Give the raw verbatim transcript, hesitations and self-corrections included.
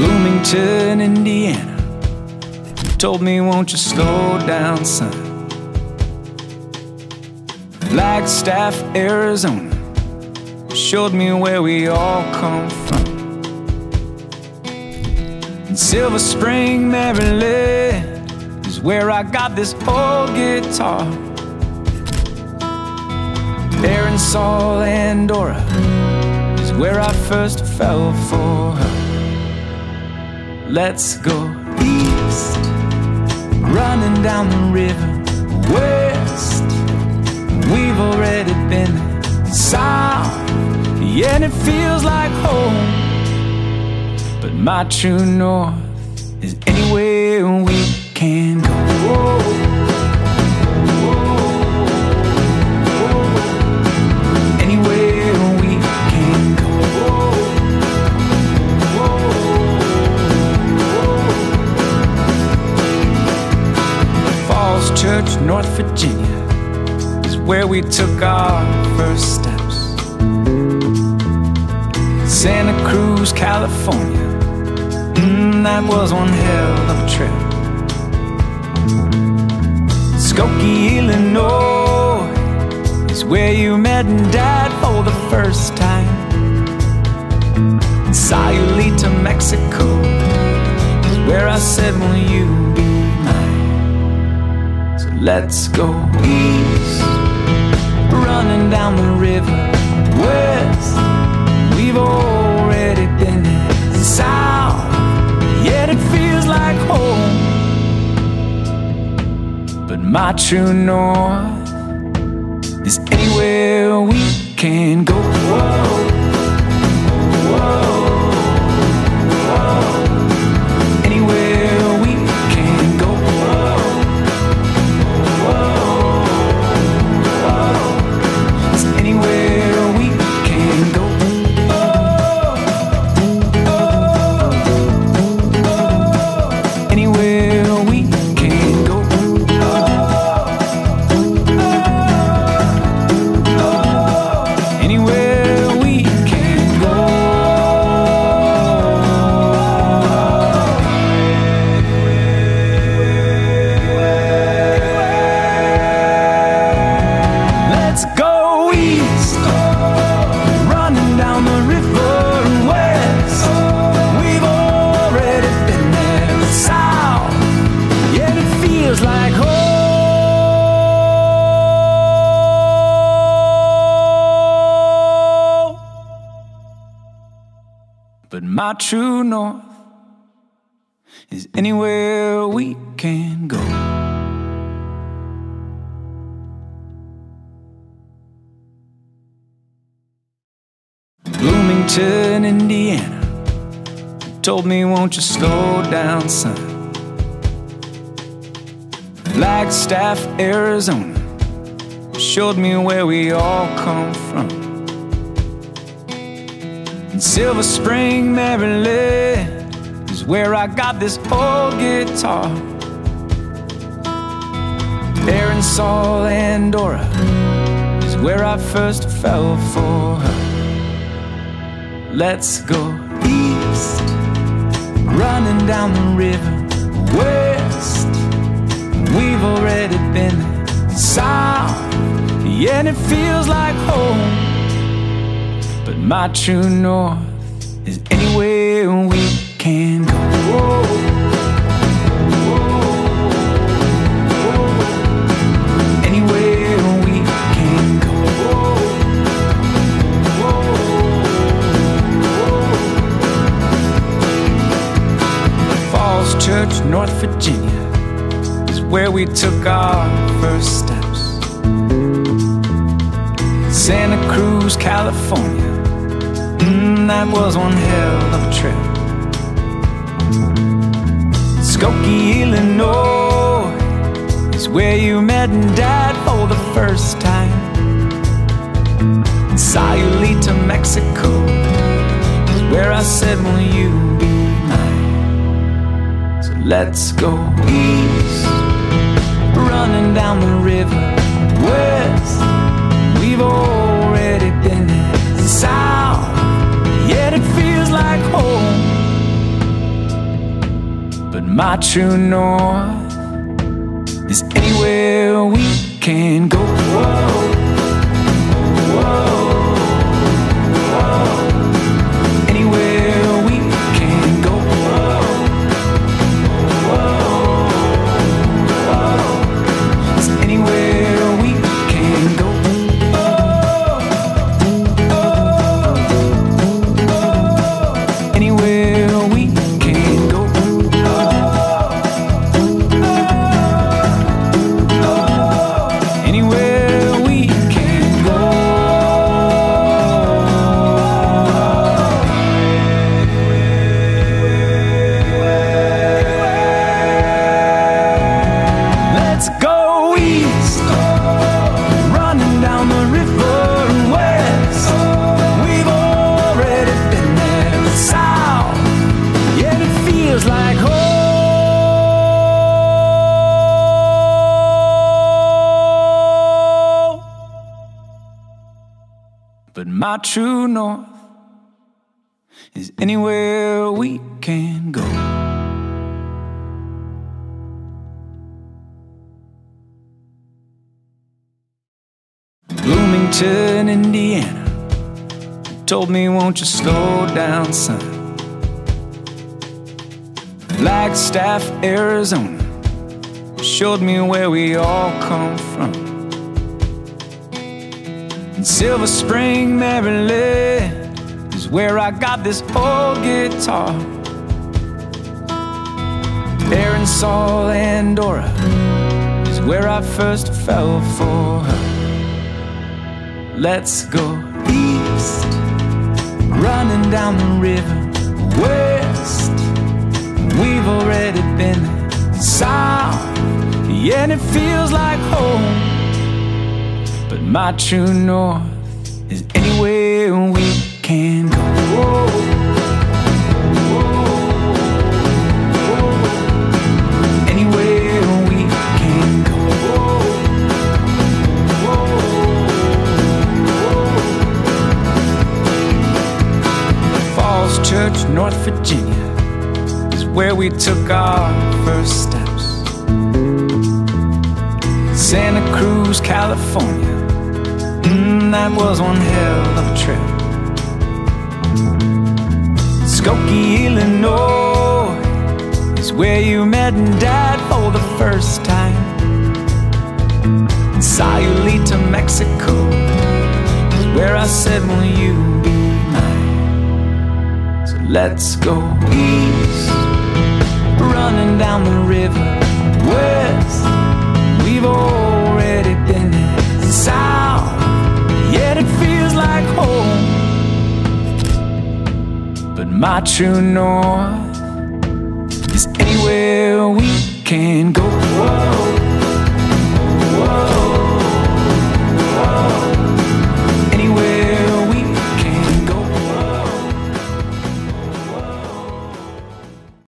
Bloomington, Indiana. You told me, won't you slow down, son? Flagstaff, Arizona. You showed me where we all come from. And Silver Spring, Maryland is where I got this old guitar. There in Saul, Andorra is where I first fell for her. Let's go east, running down the river. West, we've already been. South, yeah, and it feels like home. But my true north is anywhere we can go. Falls Church, North Virginia is where we took our first steps. Santa Cruz, California, mm, that was one hell of a trip. Skokie, Illinois is where you met and died for the first time. And Sayulita, Mexico is where I said, will you be mine? Let's go east, running down the river. West, we've already been there. South, yet it feels like home. But my true north is anywhere we can go. Whoa. But my true north is anywhere we can go. Bloomington, Indiana. You told me, won't you slow down, son? Flagstaff, Arizona. You showed me where we all come from. Silver Spring, Maryland is where I got this old guitar. There in Saul, Andorra is where I first fell for her. Let's go east, running down the river. West, we've already been. South, yeah, and it feels like home. But my true north is anywhere we can go. Whoa. Whoa. Anywhere we can go. Whoa. Falls Church, North Virginia is where we took our first steps. Santa Cruz, California, mm, that was one hell of a trip. Skokie, Illinois is where you met and died for the first time. And Sayulita, Mexico is where I said, will you be mine? So let's go east, running down the river. West, we've already been there. South, yet it feels like home. my true north is anywhere we can go. Whoa. My true north is anywhere we can go. Bloomington, Indiana, told me, won't you slow down, son? Flagstaff, Arizona, showed me where we all come from. In Silver Spring, Maryland, is where I got this old guitar. There in Saul, Andorra, is where I first fell for her. Let's go east, running down the river. West, we've already been. South, yeah, and it feels like home. But my true north is anywhere we can go. Whoa. Falls Church, North Virginia, is where we took our first steps. Santa Cruz, California, Mm, that was one hell of a trip. Skokie, Illinois, is where you met Dad for the first time. And Sayulita, Mexico, is where I said, will you be mine? So let's go east, running down the river. West, we've already been there. South, yet it feels like home. But my true north is anywhere we can go. Whoa.